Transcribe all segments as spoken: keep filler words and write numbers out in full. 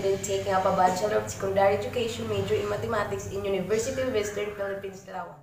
student taking up a Bachelor of Secondary Education major in Mathematics in University of Western Philippines, Tarawang.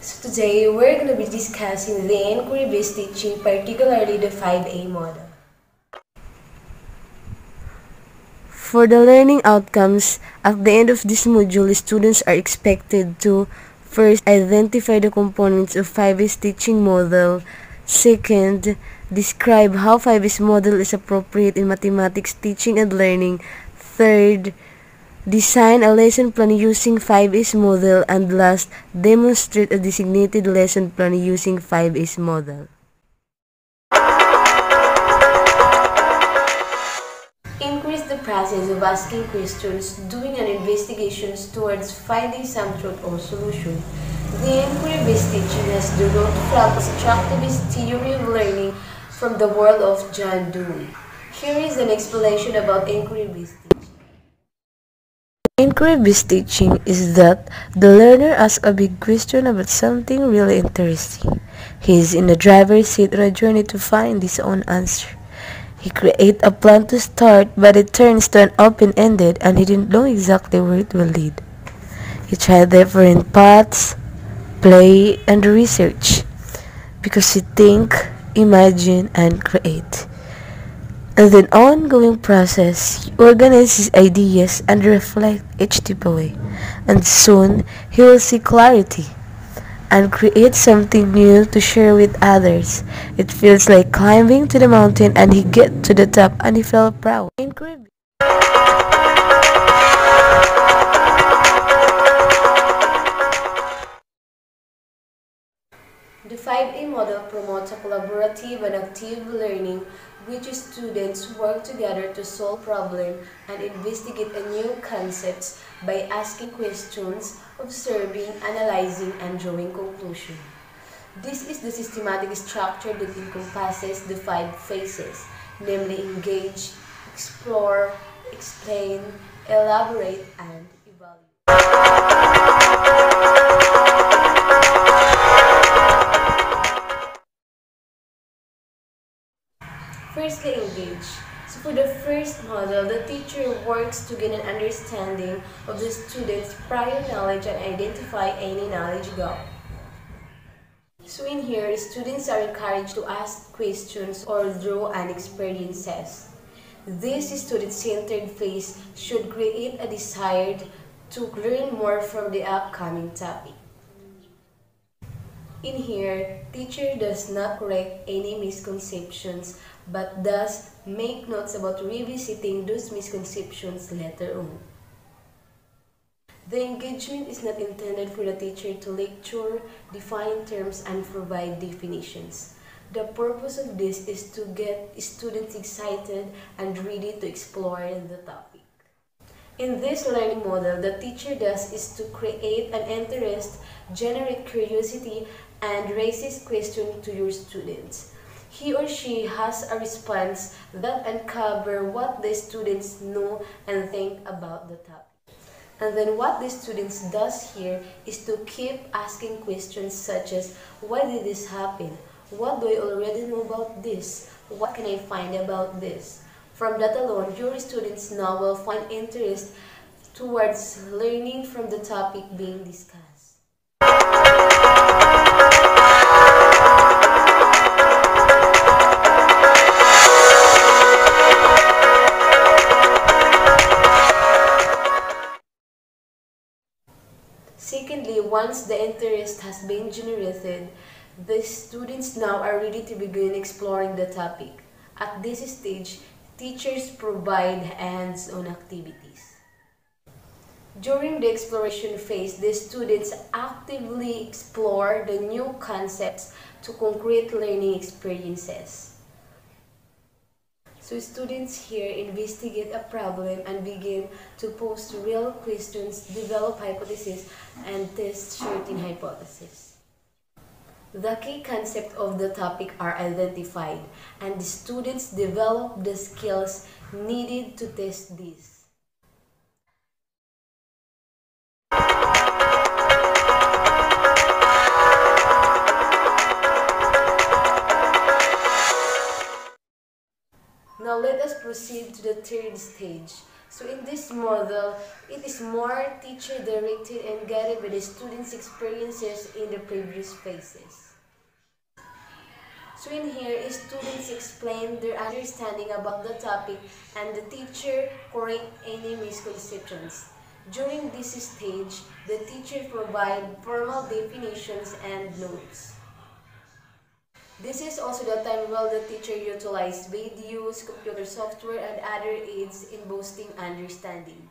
So today, we're going to be discussing the inquiry-based teaching, particularly the five A model. For the learning outcomes, at the end of this module, students are expected to first, identify the components of five A's teaching model. Second, describe how five A's model is appropriate in mathematics teaching and learning. Third, design a lesson plan using five A's model. And last, demonstrate a designated lesson plan using five A's model. Increase the process of asking questions, doing an investigation towards finding some truth or solution. The inquiry-based teaching has derived from constructivist theory of learning from the world of John Dewey. Here is an explanation about inquiry-based teaching. Inquiry-based teaching is that the learner asks a big question about something really interesting. He is in the driver's seat on a journey to find his own answer. He creates a plan to start, but it turns to an open-ended and he didn't know exactly where it will lead. He tried different paths, play, and research, because he think, imagine, and create. And then ongoing process, he organizes his ideas and reflect each step away. And soon, he will see clarity and create something new to share with others. It feels like climbing to the mountain and he get to the top and he felt proud. Incredible. The five A model promotes a collaborative and active learning which students work together to solve problems and investigate new concepts by asking questions, observing, analyzing, and drawing conclusions. This is the systematic structure that encompasses the five phases, namely engage, explore, explain, elaborate, and firstly, engage. So for the first model, the teacher works to gain an understanding of the student's prior knowledge and identify any knowledge gap. So in here, students are encouraged to ask questions or draw on experiences. This student-centered phase should create a desire to learn more from the upcoming topic. In here, teacher does not correct any misconceptions but does make notes about revisiting those misconceptions later on. The engagement is not intended for the teacher to lecture, define terms, and provide definitions. The purpose of this is to get students excited and ready to explore the topic. In this learning model, the teacher does is to create an interest, generate curiosity, and raises questions to your students. He or she has a response that uncovers what the students know and think about the topic. And then what the students does here is to keep asking questions such as, why did this happen? What do I already know about this? What can I find about this? From that alone, your students now will find interest towards learning from the topic being discussed. Secondly, once the interest has been generated, the students now are ready to begin exploring the topic. At this stage, teachers provide hands-on activities. During the exploration phase, the students actively explore the new concepts to concrete learning experiences. So students here investigate a problem and begin to pose real questions, develop hypotheses, and test certain hypotheses. The key concepts of the topic are identified, and the students develop the skills needed to test these. Now let us proceed to the third stage. So in this model, it is more teacher-directed and guided by the students' experiences in the previous phases. So in here, students explain their understanding about the topic and the teacher correct any misconceptions. During this stage, the teacher provides formal definitions and notes. This is also the time while the teacher utilized videos, computer software, and other aids in boosting understanding.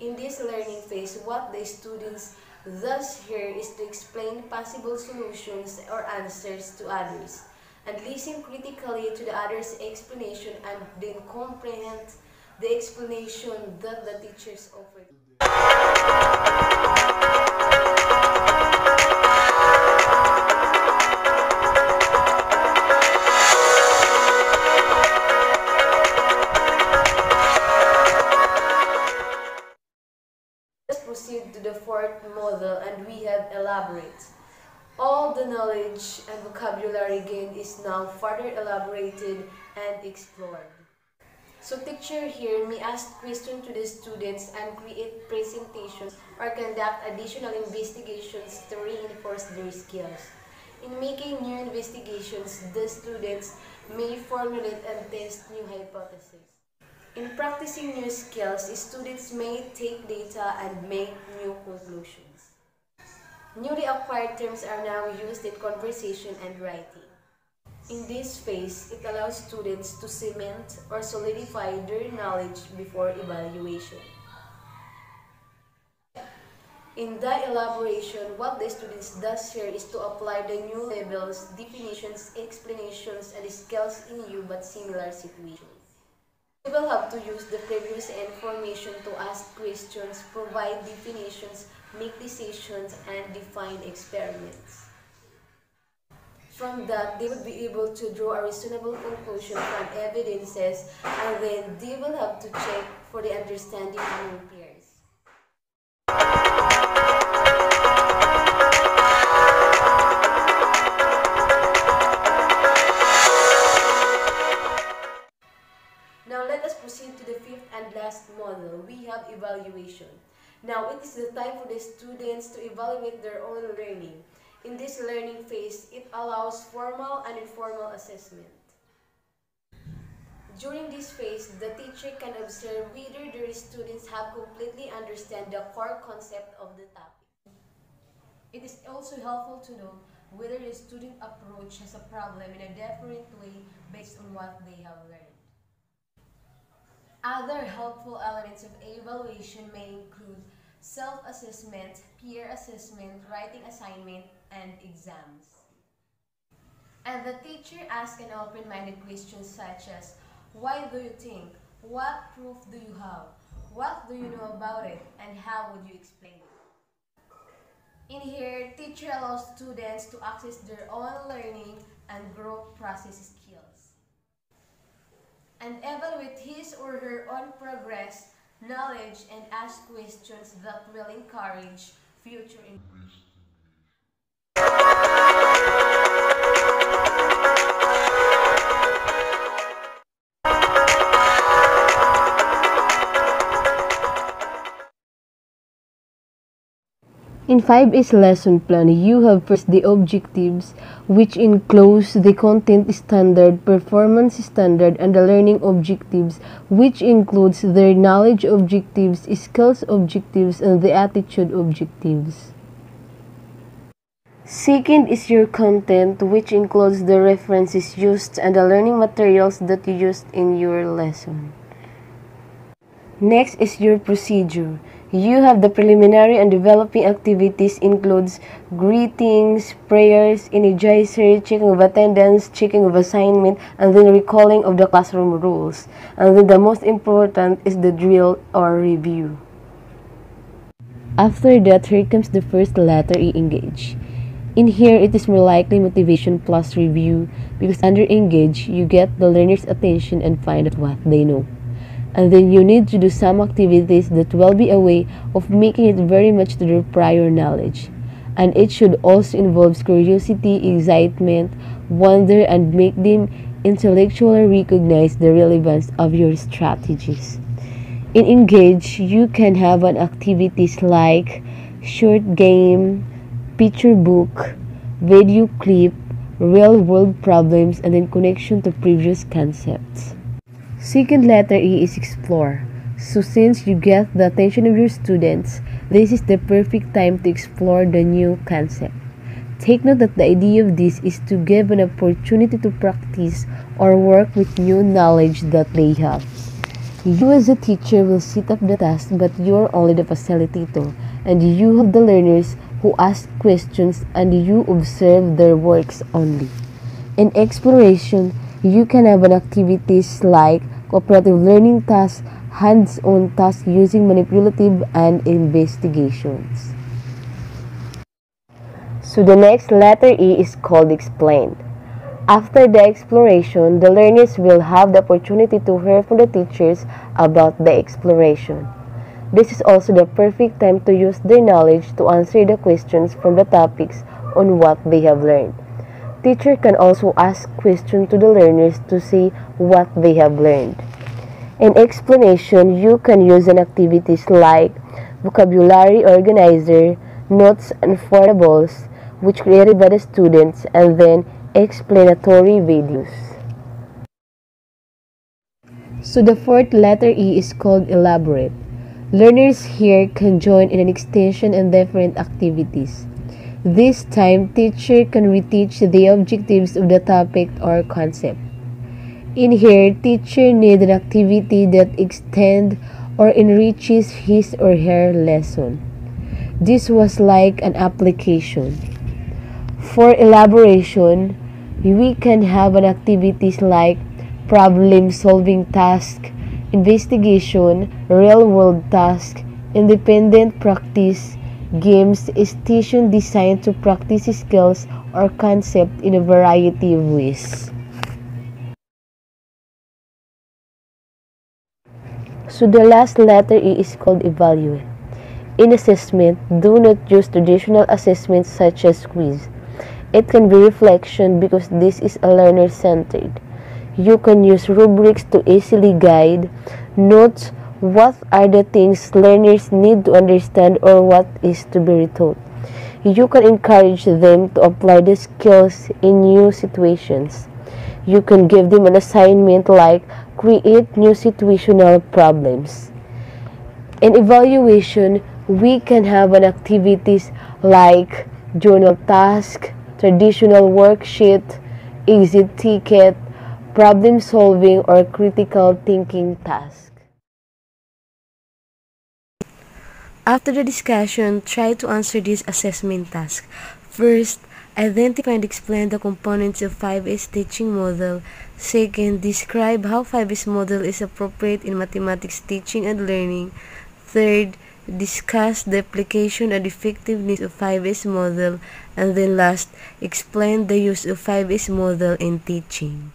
In this learning phase, what the students thus hear is to explain possible solutions or answers to others, and listen critically to the other's explanation and then comprehend the explanation that the teachers offered. Proceed to the fourth model, and we have elaborate. All the knowledge and vocabulary gained is now further elaborated and explored. So teacher here may ask questions to the students and create presentations or conduct additional investigations to reinforce their skills. In making new investigations, the students may formulate and test new hypotheses. In practicing new skills, students may take data and make new conclusions. Newly acquired terms are now used in conversation and writing. In this phase, it allows students to cement or solidify their knowledge before evaluation. In the elaboration, what the students does here is to apply the new labels, definitions, explanations, and skills in new but similar situations. We will have to use the previous information to ask questions, provide definitions, make decisions, and define experiments. From that, they will be able to draw a reasonable conclusion from evidences, and then they will have to check for the understanding of their peers. Model, we have evaluation. Now it is the time for the students to evaluate their own learning. In this learning phase, it allows formal and informal assessment. During this phase, the teacher can observe whether their students have completely understood the core concept of the topic. It is also helpful to know whether the student approaches a problem in a different way based on what they have learned. Other helpful elements of evaluation may include self-assessment, peer assessment, writing assignment, and exams. And the teacher asks an open-minded question such as, why do you think? What proof do you have? What do you know about it? And how would you explain it? In here, teacher allows students to access their own learning and growth process skills, and evaluate his or her own progress, knowledge, and ask questions that will encourage future improvement. In five E's lesson plan, you have first the objectives, which includes the content standard, performance standard, and the learning objectives, which includes their knowledge objectives, skills objectives, and the attitude objectives. Second is your content, which includes the references used and the learning materials that you used in your lesson. Next is your procedure. You have the preliminary and developing activities includes greetings, prayers, energizer, checking of attendance, checking of assignment, and then recalling of the classroom rules. And then the most important is the drill or review. After that, here comes the first letter E, engage. In here, it is more likely motivation plus review, because under engage, you get the learner's attention and find out what they know. And then you need to do some activities that will be a way of making it very much to their prior knowledge. And it should also involve curiosity, excitement, wonder, and make them intellectually recognize the relevance of your strategies. In Engage, you can have on activities like short game, picture book, video clip, real-world problems, and then connection to previous concepts. Second letter E is explore. So since you get the attention of your students, this is the perfect time to explore the new concept. Take note that the idea of this is to give an opportunity to practice or work with new knowledge that they have. You as a teacher will set up the task, but you're only the facilitator, and you have the learners who ask questions and you observe their works only. In exploration, you can have an activities like cooperative learning tasks, hands-on tasks using manipulative and investigations. So the next letter E is called explain. After the exploration, the learners will have the opportunity to hear from the teachers about the exploration. This is also the perfect time to use their knowledge to answer the questions from the topics on what they have learned. Teacher can also ask questions to the learners to see what they have learned. In explanation, you can use an activities like vocabulary organizer, notes and affordables, which created by the students, and then explanatory videos. So the fourth letter E is called elaborate. Learners here can join in an extension and different activities. This time, teacher can reteach the objectives of the topic or concept. In here, teacher needs an activity that extends or enriches his or her lesson. This was like an application. For elaboration, we can have an activities like problem-solving task, investigation, real-world task, independent practice, games, station designed to practice skills or concept in a variety of ways. So the last letter E is called evaluate. In assessment, do not use traditional assessments such as quiz. It can be reflection because this is a learner-centered. You can use rubrics to easily guide. Note what are the things learners need to understand or what is to be retaught. You can encourage them to apply the skills in new situations. You can give them an assignment like create new situational problems. In evaluation, we can have an activities like journal task, traditional worksheet, exit ticket, problem solving, or critical thinking task. After the discussion, try to answer this assessment task. First, identify and explain the components of five E's teaching model. Second, describe how five E's model is appropriate in mathematics teaching and learning. Third, discuss the application and effectiveness of five E's model. And then last, explain the use of five E's model in teaching.